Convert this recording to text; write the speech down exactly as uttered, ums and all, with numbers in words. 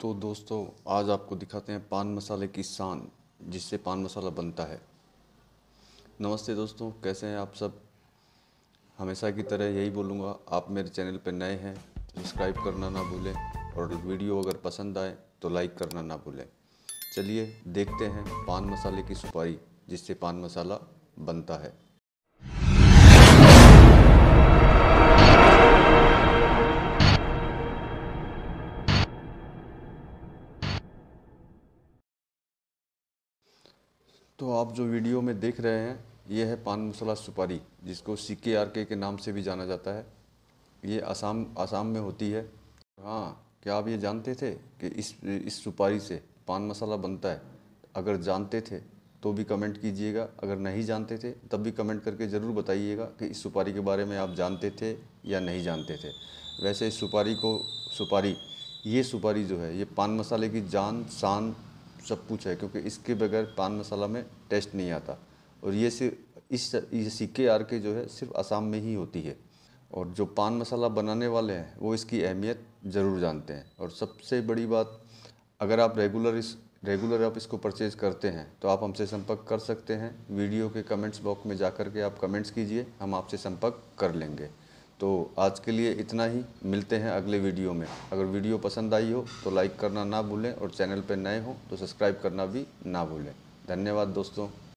तो दोस्तों आज आपको दिखाते हैं पान मसाले की शान, जिससे पान मसाला बनता है। नमस्ते दोस्तों, कैसे हैं आप सब। हमेशा की तरह यही बोलूँगा, आप मेरे चैनल पर नए हैं तो सब्सक्राइब करना ना भूलें, और वीडियो अगर पसंद आए तो लाइक करना ना भूलें। चलिए देखते हैं पान मसाले की सुपारी, जिससे पान मसाला बनता है। तो आप जो वीडियो में देख रहे हैं ये है पान मसाला सुपारी, जिसको सीके आरके के नाम से भी जाना जाता है। ये असम असम में होती है। हाँ, क्या आप ये जानते थे कि इस इस सुपारी से पान मसाला बनता है? अगर जानते थे तो भी कमेंट कीजिएगा, अगर नहीं जानते थे तब भी कमेंट करके ज़रूर बताइएगा कि इस सुपारी के बारे में आप जानते थे या नहीं जानते थे। वैसे इस सुपारी को सुपारी ये सुपारी जो है ये पान मसाले की जान शान सब कुछ है, क्योंकि इसके बगैर पान मसाला में टेस्ट नहीं आता। और ये सिर्फ इस ये सीके आरके जो है सिर्फ असम में ही होती है। और जो पान मसाला बनाने वाले हैं वो इसकी अहमियत ज़रूर जानते हैं। और सबसे बड़ी बात, अगर आप रेगुलर इस रेगुलर आप इसको परचेज़ करते हैं तो आप हमसे संपर्क कर सकते हैं। वीडियो के कमेंट्स बॉक्स में जा कर के आप कमेंट्स कीजिए, हम आपसे संपर्क कर लेंगे। तो आज के लिए इतना ही, मिलते हैं अगले वीडियो में। अगर वीडियो पसंद आई हो तो लाइक करना ना भूलें, और चैनल पर नए हो तो सब्सक्राइब करना भी ना भूलें। धन्यवाद दोस्तों।